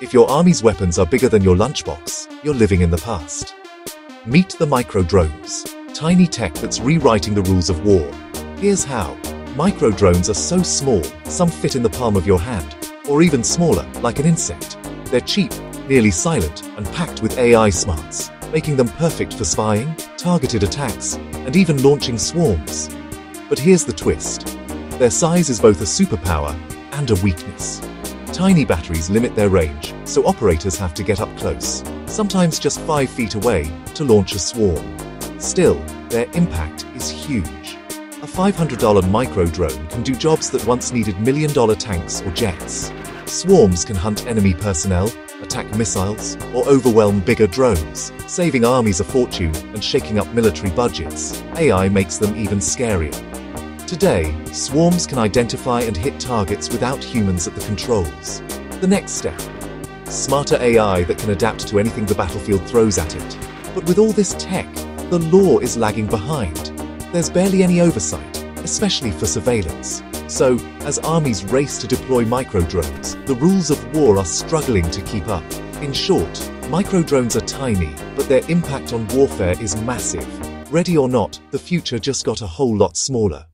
If your army's weapons are bigger than your lunchbox, you're living in the past. Meet the micro-drones, tiny tech that's rewriting the rules of war. Here's how. Micro-drones are so small, some fit in the palm of your hand, or even smaller, like an insect. They're cheap, nearly silent, and packed with AI smarts, making them perfect for spying, targeted attacks, and even launching swarms. But here's the twist. Their size is both a superpower and a weakness. Tiny batteries limit their range, so operators have to get up close, sometimes just 5 feet away, to launch a swarm. Still, their impact is huge. A $500 micro-drone can do jobs that once needed million-dollar tanks or jets. Swarms can hunt enemy personnel, attack missiles, or overwhelm bigger drones, saving armies a fortune and shaking up military budgets. AI makes them even scarier. Today, swarms can identify and hit targets without humans at the controls. The next step. Smarter AI that can adapt to anything the battlefield throws at it. But with all this tech, the law is lagging behind. There's barely any oversight, especially for surveillance. So, as armies race to deploy micro-drones, the rules of war are struggling to keep up. In short, micro-drones are tiny, but their impact on warfare is massive. Ready or not, the future just got a whole lot smaller.